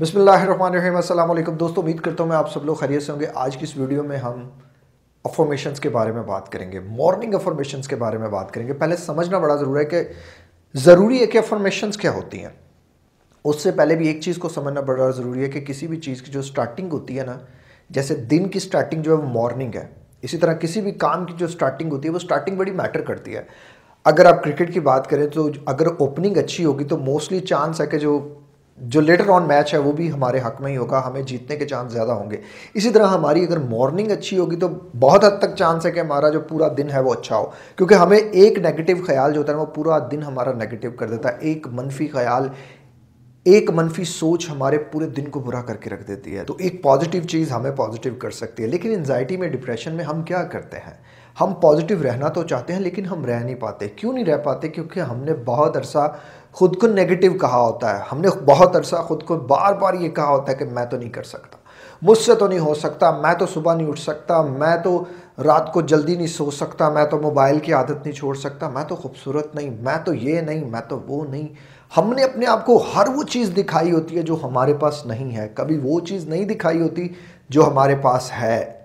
बिस्मिल्लाहिर्रहमानिर्रहीम। अस्सलाम वालेकुम दोस्तों, उम्मीद करता हूँ मैं आप सब लोग खैरियत से होंगे। आज की इस वीडियो में हम अफर्मेशंस के बारे में बात करेंगे, मॉर्निंग अफर्मेशंस के बारे में बात करेंगे। पहले समझना बड़ा ज़रूरी है कि अफर्मेशंस क्या होती हैं। उससे पहले भी एक चीज़ को समझना बड़ा ज़रूरी है कि किसी भी चीज़ की जो स्टार्टिंग होती है ना, जैसे दिन की स्टार्टिंग जो है वो मॉर्निंग है, इसी तरह किसी भी काम की जो स्टार्टिंग होती है वो स्टार्टिंग बड़ी मैटर करती है। अगर आप क्रिकेट की बात करें तो अगर ओपनिंग अच्छी होगी तो मोस्टली चांस है कि जो लेटर ऑन मैच है वो भी हमारे हक में ही होगा, हमें जीतने के चांस ज़्यादा होंगे। इसी तरह हमारी अगर मॉर्निंग अच्छी होगी तो बहुत हद तक चांस है कि हमारा जो पूरा दिन है वो अच्छा हो, क्योंकि हमें एक नेगेटिव ख्याल जो होता है वो पूरा दिन हमारा नेगेटिव कर देता है। एक मनफी ख्याल, एक मनफी सोच हमारे पूरे दिन को बुरा करके रख देती है। तो एक पॉजिटिव चीज़ हमें पॉजिटिव कर सकती है। लेकिन एंजाइटी में, डिप्रेशन में हम क्या करते हैं, हम पॉजिटिव रहना तो चाहते हैं लेकिन हम रह नहीं पाते। क्यों नहीं रह पाते? क्योंकि हमने बहुत अरसा खुद को नेगेटिव कहा होता है, हमने बहुत अरसा खुद को बार बार ये कहा होता है कि मैं तो नहीं कर सकता, मुझसे तो नहीं हो सकता, मैं तो सुबह नहीं उठ सकता, मैं तो रात को जल्दी नहीं सो सकता, मैं तो मोबाइल की आदत नहीं छोड़ सकता, मैं तो खूबसूरत नहीं, मैं तो ये नहीं, मैं तो वो नहीं। हमने अपने आप को हर वो चीज़ दिखाई होती है जो हमारे पास नहीं है, कभी वो चीज़ नहीं दिखाई होती जो हमारे पास है,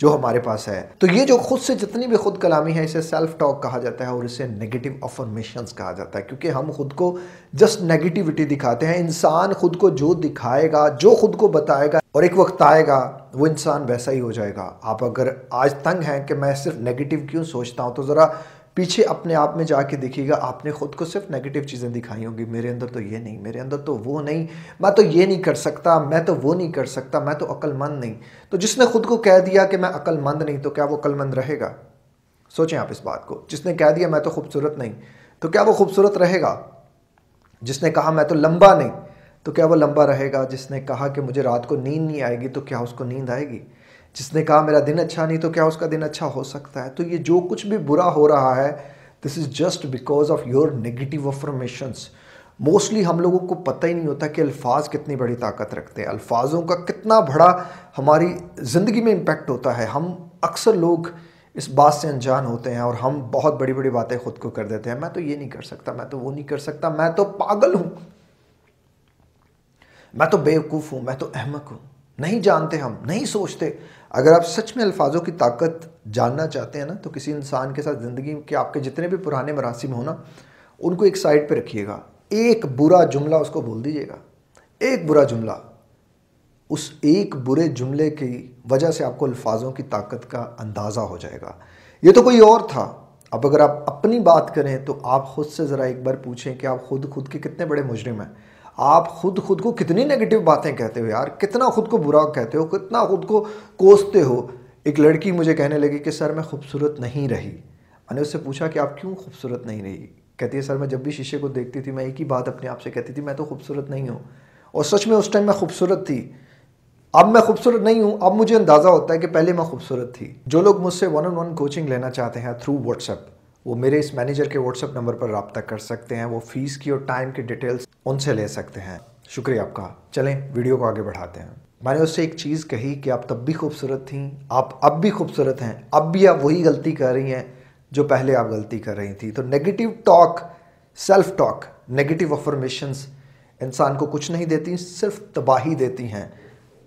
जो हमारे पास है। तो ये जो खुद से जितनी भी खुद कलामी है, इसे सेल्फ टॉक कहा जाता है और इसे नेगेटिव अफर्मेशंस कहा जाता है, क्योंकि हम खुद को जस्ट नेगेटिविटी दिखाते हैं। इंसान खुद को जो दिखाएगा, जो खुद को बताएगा, और एक वक्त आएगा वो इंसान वैसा ही हो जाएगा। आप अगर आज तंग हैं कि मैं सिर्फ नेगेटिव क्यों सोचता हूँ, तो ज़रा पीछे अपने आप में जाके देखिएगा, आपने खुद को सिर्फ नेगेटिव चीज़ें दिखाई होंगी। मेरे अंदर तो ये नहीं, मेरे अंदर तो वो नहीं, मैं तो ये नहीं कर सकता, मैं तो वो नहीं कर सकता, मैं तो अक्लमंद नहीं। तो जिसने खुद को कह दिया कि मैं अक्लमंद नहीं, तो क्या वो अक्लमंद रहेगा? सोचें आप इस बात को। जिसने कह दिया मैं तो खूबसूरत नहीं, तो क्या वो खूबसूरत रहेगा? जिसने कहा मैं तो लंबा नहीं, तो क्या वो लंबा रहेगा? जिसने कहा कि मुझे रात को नींद नहीं आएगी, तो क्या उसको नींद आएगी? जिसने कहा मेरा दिन अच्छा नहीं, तो क्या उसका दिन अच्छा हो सकता है? तो ये जो कुछ भी बुरा हो रहा है, this is just because of your negative affirmations. Mostly हम लोगों को पता ही नहीं होता कि अल्फाज कितनी बड़ी ताकत रखते हैं, अल्फाजों का कितना बड़ा हमारी ज़िंदगी में इम्पैक्ट होता है। हम अक्सर लोग इस बात से अनजान होते हैं और हम बहुत बड़ी बड़ी बातें खुद को कर देते हैं। मैं तो ये नहीं कर सकता, मैं तो वो नहीं कर सकता, मैं तो पागल हूँ, मैं तो बेवकूफ़ हूँ, मैं तो अहमक हूँ, नहीं जानते हम, नहीं सोचते। अगर आप सच में अल्फाजों की ताकत जानना चाहते हैं ना, तो किसी इंसान के साथ ज़िंदगी के आपके जितने भी पुराने मरासिम हो ना, उनको एक साइड पे रखिएगा, एक बुरा जुमला उसको बोल दीजिएगा, एक बुरा जुमला। उस एक बुरे जुमले की वजह से आपको अल्फाजों की ताकत का अंदाज़ा हो जाएगा, ये तो कोई और था। अब अगर आप अपनी बात करें तो आप खुद से ज़रा एक बार पूछें कि आप खुद के कितने बड़े मुजरिम हैं। आप खुद को कितनी नेगेटिव बातें कहते हो यार, कितना खुद को बुरा कहते हो, कितना खुद को कोसते हो। एक लड़की मुझे कहने लगी कि सर मैं खूबसूरत नहीं रही। मैंने उससे पूछा कि आप क्यों खूबसूरत नहीं रही? कहती है सर मैं जब भी शीशे को देखती थी मैं एक ही बात अपने आप से कहती थी, मैं तो खूबसूरत नहीं हूँ। और सच में उस टाइम मैं खूबसूरत थी, अब मैं खूबसूरत नहीं हूँ। अब मुझे अंदाज़ा होता है कि पहले मैं खूबसूरत थी। जो लोग मुझसे 1-on-1 कोचिंग लेना चाहते हैं थ्रू व्हाट्सएप, वो मेरे इस मैनेजर के व्हाट्सएप नंबर पर रब्ता कर सकते हैं। वो फ़ीस की और टाइम की डिटेल्स उनसे ले सकते हैं। शुक्रिया आपका। चलें वीडियो को आगे बढ़ाते हैं। मैंने उससे एक चीज़ कही कि आप तब भी खूबसूरत थीं, आप अब भी खूबसूरत हैं, अब भी आप वही गलती कर रही हैं जो पहले आप गलती कर रही थी। तो negative talk, self talk, negative affirmations इंसान को कुछ नहीं देती, सिर्फ तबाही देती हैं।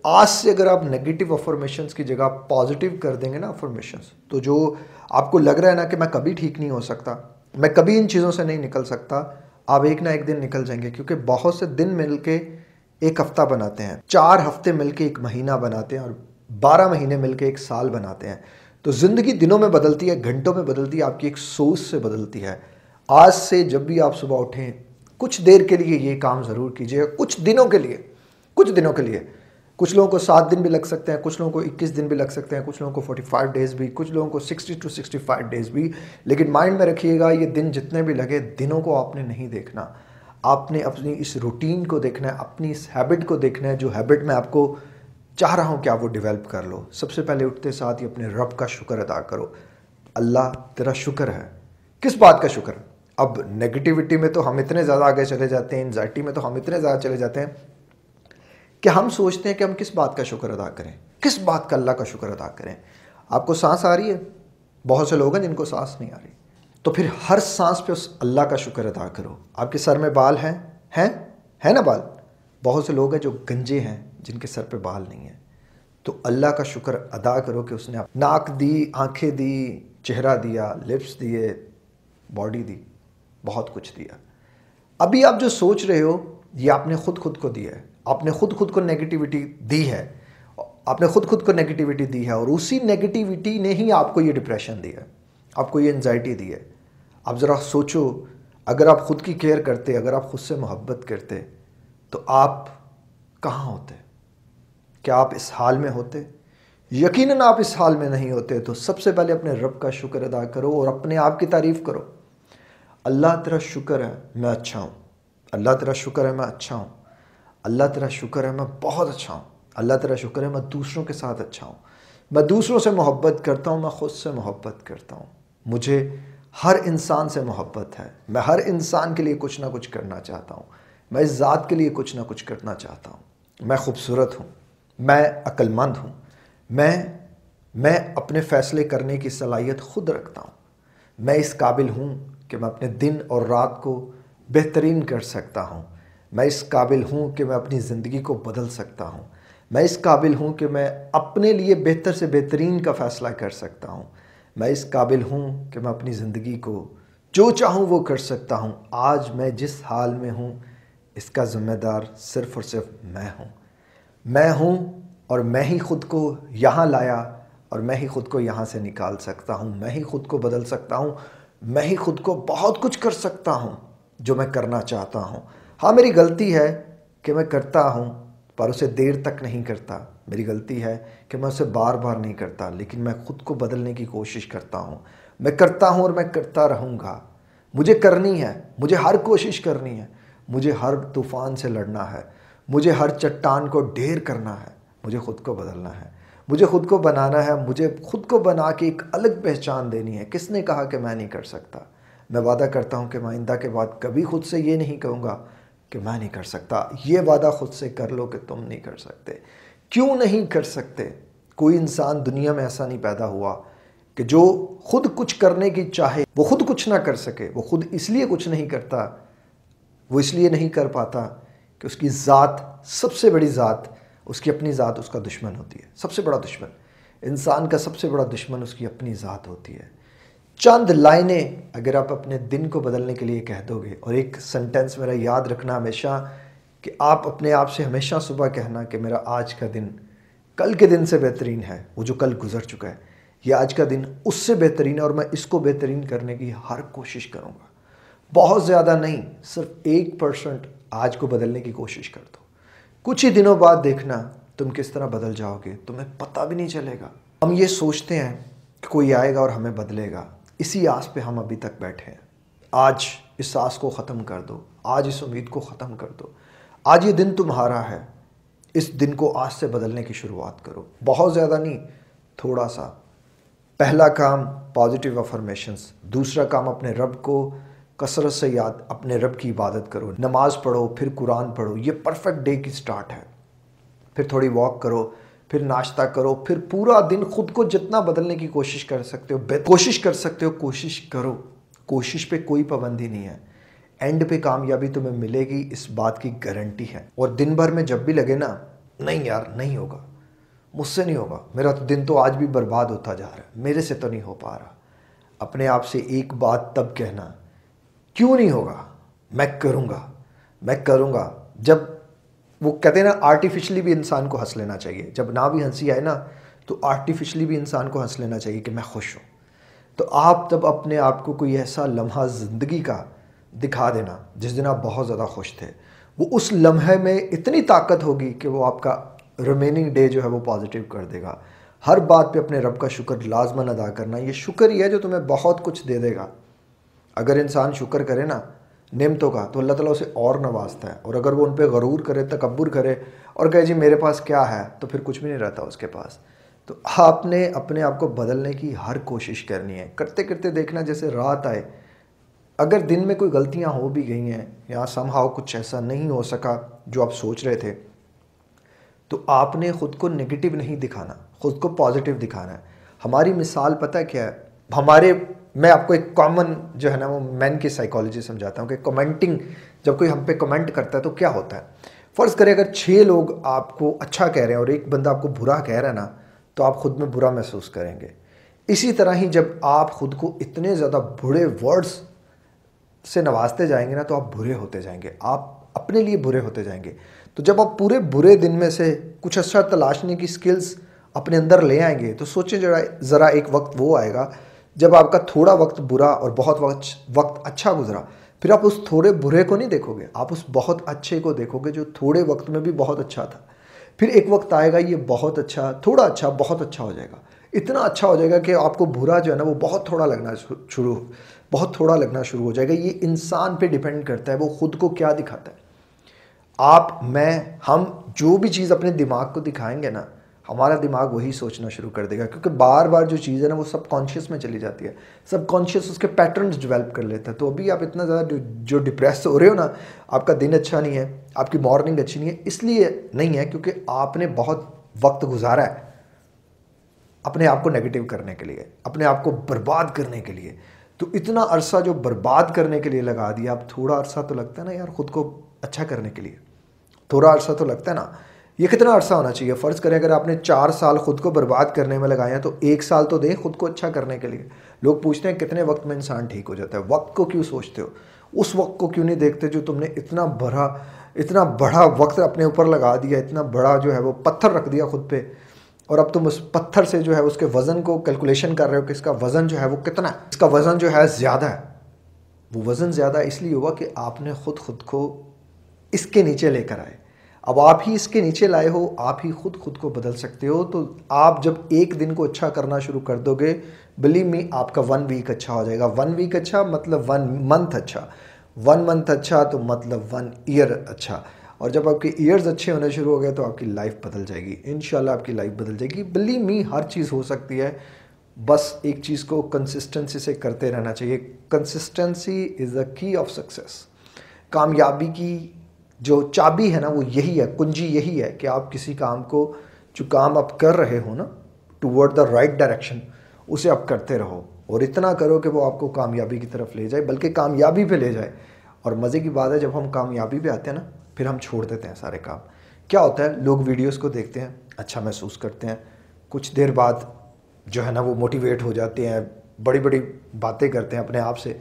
आज से अगर आप नेगेटिव अफर्मेशंस की जगह पॉजिटिव कर देंगे ना अफर्मेशंस, तो जो आपको लग रहा है ना कि मैं कभी ठीक नहीं हो सकता, मैं कभी इन चीज़ों से नहीं निकल सकता, आप एक ना एक दिन निकल जाएंगे। क्योंकि बहुत से दिन मिलके एक हफ्ता बनाते हैं, 4 हफ्ते मिलके एक महीना बनाते हैं, और 12 महीने मिलके एक साल बनाते हैं। तो ज़िंदगी दिनों में बदलती है, घंटों में बदलती है, आपकी एक सोच से बदलती है। आज से जब भी आप सुबह उठें, कुछ देर के लिए ये काम ज़रूर कीजिएगा, कुछ दिनों के लिए, कुछ दिनों के लिए। कुछ लोगों को 7 दिन भी लग सकते हैं, कुछ लोगों को 21 दिन भी लग सकते हैं, कुछ लोगों को 45 डेज़ भी, कुछ लोगों को 60 to 65 डेज़ भी। लेकिन माइंड में रखिएगा ये दिन जितने भी लगे, दिनों को आपने नहीं देखना, आपने अपनी इस रूटीन को देखना है, अपनी इस हैबिट को देखना है, जो हैबिट मैं आपको चाह रहा हूँ कि आप वो डिवेल्प कर लो। सबसे पहले उठते साथ ही अपने रब का शुक्र अदा करो, अल्लाह तेरा शुक्र है। किस बात का शुक्र? अब नेगेटिविटी में तो हम इतने ज़्यादा आगे चले जाते हैं, एंजाइटी में तो हम इतने ज़्यादा चले जाते हैं कि हम सोचते हैं कि हम किस बात का शुक्र अदा करें, किस बात का अल्लाह का शुक्र अदा करें। आपको सांस आ रही है, बहुत से लोग हैं जिनको सांस नहीं आ रही, तो फिर हर सांस पे उस अल्लाह का शुक्र अदा करो। आपके सर में बाल हैं ना बाल, बहुत से लोग हैं जो गंजे हैं, जिनके सर पे बाल नहीं है। तो अल्लाह का शुक्र अदा करो कि उसने नाक दी, आंखें दी, चेहरा दिया, लिप्स दिए, बॉडी दी, बहुत कुछ दिया। अभी आप जो सोच रहे हो ये आपने खुद को दिया है, आपने खुद को नेगेटिविटी दी है, आपने खुद को नेगेटिविटी दी है और उसी नेगेटिविटी ने ही आपको ये डिप्रेशन दिया है, आपको ये एंजाइटी दी है। आप ज़रा सोचो, अगर आप खुद की केयर करते, अगर आप खुद से मोहब्बत करते तो आप कहाँ होते? क्या आप इस हाल में होते? यकीनन आप इस हाल में नहीं होते। तो सबसे पहले अपने रब का शुक्र अदा करो और अपने आप की तारीफ़ करो। अल्लाह तेरा शुक्र है मैं अच्छा हूँ, अल्लाह तेरा शुक्र है मैं अच्छा हूँ, अल्लाह तेरा शुक्र है मैं बहुत अच्छा हूँ, अल्लाह तेरा शुक्र है मैं दूसरों के साथ अच्छा हूँ, मैं दूसरों से मोहब्बत करता हूँ, मैं खुद से मोहब्बत करता हूँ, मुझे हर इंसान से मोहब्बत है, मैं हर इंसान के लिए कुछ ना कुछ करना चाहता हूँ, मैं इस ज़ात के लिए कुछ ना कुछ करना चाहता हूँ, मैं खूबसूरत हूँ, मैं अक्लमंद हूँ, मैं अपने फ़ैसले करने की सलाहियत खुद रखता हूँ, मैं इस काबिल हूँ कि मैं अपने दिन और रात को बेहतरीन कर सकता हूँ, मैं इस काबिल हूँ कि मैं अपनी ज़िंदगी को बदल सकता हूँ, मैं इस काबिल हूँ कि मैं अपने लिए बेहतर से बेहतरीन का फ़ैसला कर सकता हूँ, मैं इस काबिल हूँ कि मैं अपनी ज़िंदगी को जो चाहूँ वो कर सकता हूँ। आज मैं जिस हाल में हूँ इसका ज़िम्मेदार सिर्फ़ और सिर्फ मैं हूँ, मैं हूँ और मैं ही खुद को यहाँ लाया और मैं ही खुद को यहाँ से निकाल सकता हूँ, मैं ही खुद को बदल सकता हूँ, मैं ही खुद को बहुत कुछ कर सकता हूँ जो मैं करना चाहता हूँ। हाँ, मेरी गलती है कि मैं करता हूँ पर उसे देर तक नहीं करता, मेरी गलती है कि मैं उसे बार बार नहीं करता, लेकिन मैं खुद को बदलने की कोशिश करता हूँ। मैं करता हूँ और मैं करता रहूँगा। मुझे करनी है, मुझे हर कोशिश करनी है, मुझे हर तूफ़ान से लड़ना है, मुझे हर चट्टान को ढेर करना है, मुझे खुद को बदलना है, मुझे खुद को बनाना है, मुझे खुद को बना के एक अलग पहचान देनी है। किसने कहा कि मैं नहीं कर सकता? मैं वादा करता हूँ कि मैं आइंदा के बाद कभी खुद से ये नहीं कहूँगा कि मैं नहीं कर सकता। ये वादा खुद से कर लो कि तुम नहीं कर सकते। क्यों नहीं कर सकते? कोई इंसान दुनिया में ऐसा नहीं पैदा हुआ कि जो खुद कुछ करने की चाहे वो खुद कुछ ना कर सके। वो खुद इसलिए कुछ नहीं करता, वो इसलिए नहीं कर पाता कि उसकी ज़ात, सबसे बड़ी ज़ात, उसकी अपनी ज़ात उसका दुश्मन होती है। सबसे बड़ा दुश्मन, इंसान का सबसे बड़ा दुश्मन उसकी अपनी ज़ात होती है। चंद लाइनें अगर आप अपने दिन को बदलने के लिए कह दोगे, और एक सेंटेंस मेरा याद रखना हमेशा कि आप अपने आप से हमेशा सुबह कहना कि मेरा आज का दिन कल के दिन से बेहतरीन है, वो जो कल गुजर चुका है ये आज का दिन उससे बेहतरीन है और मैं इसको बेहतरीन करने की हर कोशिश करूँगा। बहुत ज़्यादा नहीं, सिर्फ 1% आज को बदलने की कोशिश कर दो। कुछ ही दिनों बाद देखना तुम किस तरह बदल जाओगे, तुम्हें पता भी नहीं चलेगा। हम ये सोचते हैं कि कोई आएगा और हमें बदलेगा, इसी आस पे हम अभी तक बैठे हैं। आज इस आस को ख़त्म कर दो, आज इस उम्मीद को ख़त्म कर दो। आज ये दिन तुम्हारा है, इस दिन को आज से बदलने की शुरुआत करो। बहुत ज़्यादा नहीं, थोड़ा सा। पहला काम पॉजिटिव अफर्मेशंस, दूसरा काम अपने रब को कसरत से याद, अपने रब की इबादत करो, नमाज़ पढ़ो, फिर कुरान पढ़ो। ये परफेक्ट डे की स्टार्ट है। फिर थोड़ी वॉक करो, फिर नाश्ता करो, फिर पूरा दिन खुद को जितना बदलने की कोशिश कर सकते हो कोशिश करो। कोशिश पे कोई पाबंदी नहीं है। एंड पे कामयाबी तुम्हें मिलेगी, इस बात की गारंटी है। और दिन भर में जब भी लगे ना, नहीं यार नहीं होगा, मुझसे नहीं होगा, मेरा तो दिन तो आज भी बर्बाद होता जा रहा है, मेरे से तो नहीं हो पा रहा, अपने आप से एक बात तब कहना, क्यों नहीं होगा, मैं करूँगा, मैं करूँगा। जब वो कहते हैं ना, आर्टिफिशली भी इंसान को हंस लेना चाहिए। जब ना भी हंसी आए ना तो आर्टिफिशली भी इंसान को हंस लेना चाहिए कि मैं खुश हूँ। तो आप तब अपने आप को कोई ऐसा लम्हा ज़िंदगी का दिखा देना जिस दिन आप बहुत ज़्यादा खुश थे। वो उस लम्हे में इतनी ताकत होगी कि वो आपका रिमेनिंग डे जो है वो पॉजिटिव कर देगा। हर बात पर अपने रब का शुक्र लाजमन अदा करना। ये शुक्र ही है जो तुम्हें बहुत कुछ दे देगा। अगर इंसान शुक्र करे ना नेमतों का तो अल्लाह ताला उसे और नवाजता है। और अगर वो उन पर गरूर करे, तकब्बुर करे और कहे जी मेरे पास क्या है, तो फिर कुछ भी नहीं रहता उसके पास। तो आपने अपने आप को बदलने की हर कोशिश करनी है। करते करते देखना जैसे रात आए। अगर दिन में कोई गलतियां हो भी गई हैं या समहाउ कुछ ऐसा नहीं हो सका जो आप सोच रहे थे, तो आपने ख़ुद को नेगेटिव नहीं दिखाना, ख़ुद को पॉजिटिव दिखाना है। हमारी मिसाल पता है क्या है? मैं आपको एक कॉमन जो है ना वो मैन की साइकोलॉजी समझाता हूँ कि कमेंटिंग, जब कोई हम पे कमेंट करता है तो क्या होता है? फ़र्ज़ करें अगर 6 लोग आपको अच्छा कह रहे हैं और एक बंदा आपको बुरा कह रहा है ना, तो आप ख़ुद में बुरा महसूस करेंगे। इसी तरह ही जब आप ख़ुद को इतने ज़्यादा बुरे वर्ड्स से नवाजते जाएंगे ना, तो आप बुरे होते जाएंगे, आप अपने लिए बुरे होते जाएंगे। तो जब आप पूरे बुरे दिन में से कुछ अच्छा तलाशने की स्किल्स अपने अंदर ले आएंगे, तो सोचें ज़रा एक वक्त वो आएगा जब आपका थोड़ा वक्त बुरा और बहुत वक्त अच्छा गुजरा, फिर आप उस थोड़े बुरे को नहीं देखोगे, आप उस बहुत अच्छे को देखोगे जो थोड़े वक्त में भी बहुत अच्छा था। फिर एक वक्त आएगा ये बहुत अच्छा, थोड़ा अच्छा, बहुत अच्छा हो जाएगा, इतना अच्छा हो जाएगा कि आपको बुरा जो है ना वो बहुत थोड़ा लगना शुरू हो जाएगा। ये इंसान पे डिपेंड करता है, वो खुद को क्या दिखाता है। आप, मैं, हम जो भी चीज़ अपने दिमाग को दिखाएंगे ना, हमारा दिमाग वही सोचना शुरू कर देगा, क्योंकि बार बार जो चीज़ है ना वो सबकॉन्शियस में चली जाती है, सबकॉन्शियस उसके पैटर्न्स डेवलप कर लेता है। तो अभी आप इतना ज़्यादा जो डिप्रेस हो रहे हो ना, आपका दिन अच्छा नहीं है, आपकी मॉर्निंग अच्छी नहीं है, इसलिए नहीं है क्योंकि आपने बहुत वक्त गुजारा है अपने आप को नेगेटिव करने के लिए, अपने आप को बर्बाद करने के लिए। तो इतना अरसा जो बर्बाद करने के लिए लगा दिया, आप थोड़ा अरसा तो लगता है ना यार खुद को अच्छा करने के लिए, थोड़ा अरसा तो लगता है ना। ये कितना अरसा होना चाहिए? फ़र्ज़ करें अगर आपने 4 साल खुद को बर्बाद करने में लगाए हैं, तो 1 साल तो दें खुद को अच्छा करने के लिए। लोग पूछते हैं कितने वक्त में इंसान ठीक हो जाता है, वक्त को क्यों सोचते हो, उस वक्त को क्यों नहीं देखते जो तुमने इतना बड़ा वक्त अपने ऊपर लगा दिया, इतना बड़ा जो है वो पत्थर रख दिया खुद पे, और अब तुम उस पत्थर से जो है उसके वज़न को कैलकुलेशन कर रहे हो कि इसका वज़न जो है वो कितना है, इसका वज़न जो है ज़्यादा है। वो वज़न ज़्यादा इसलिए हुआ कि आपने खुद को इसके नीचे लेकर आए। अब आप ही इसके नीचे लाए हो, आप ही खुद को बदल सकते हो। तो आप जब एक दिन को अच्छा करना शुरू कर दोगे, बिलीव मी आपका 1 वीक अच्छा हो जाएगा। 1 वीक अच्छा मतलब 1 मंथ अच्छा, 1 मंथ अच्छा तो मतलब 1 ईयर अच्छा, और जब आपके ईयर्स अच्छे होने शुरू हो गए तो आपकी लाइफ बदल जाएगी, इंशाल्लाह आपकी लाइफ बदल जाएगी। बिलीव मी हर चीज़ हो सकती है, बस एक चीज़ को कंसिस्टेंसी से करते रहना चाहिए। Consistency is the key of success, कामयाबी की जो चाबी है ना वो यही है, कुंजी यही है कि आप किसी काम को, जो काम आप कर रहे हो ना, टूवर्ड द राइट डायरेक्शन, उसे आप करते रहो और इतना करो कि वो आपको कामयाबी की तरफ ले जाए, बल्कि कामयाबी पे ले जाए। और मज़े की बात है जब हम कामयाबी पे आते हैं ना, फिर हम छोड़ देते हैं सारे काम। क्या होता है, लोग वीडियोस को देखते हैं, अच्छा महसूस करते हैं, कुछ देर बाद जो है ना वो मोटिवेट हो जाते हैं, बड़ी बड़ी बातें करते हैं अपने आप से,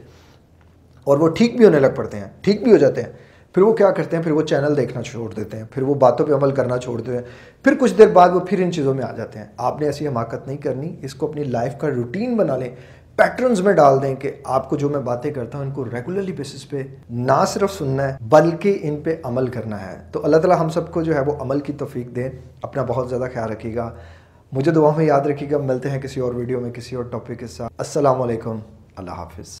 और वो ठीक भी होने लग पड़ते हैं, ठीक भी हो जाते हैं। फिर वो क्या करते हैं, फिर वो चैनल देखना छोड़ देते हैं, फिर वो बातों पे अमल करना छोड़ देते हैं, फिर कुछ देर बाद वो फिर इन चीज़ों में आ जाते हैं। आपने ऐसी हमाकत नहीं करनी, इसको अपनी लाइफ का रूटीन बना लें, पैटर्न्स में डाल दें कि आपको जो मैं बातें करता हूँ इनको रेगुलरली बेसिस पे ना सिर्फ सुनना है बल्कि इन पे अमल करना है। तो अल्लाह ताला हम सबको जो है वो अमल की तौफीक दे। अपना बहुत ज़्यादा ख्याल रखिएगा, मुझे दुआ में याद रखिएगा। मिलते हैं किसी और वीडियो में किसी और टॉपिक के साथ। अस्सलाम वालेकुम, अल्लाह हाफिज़।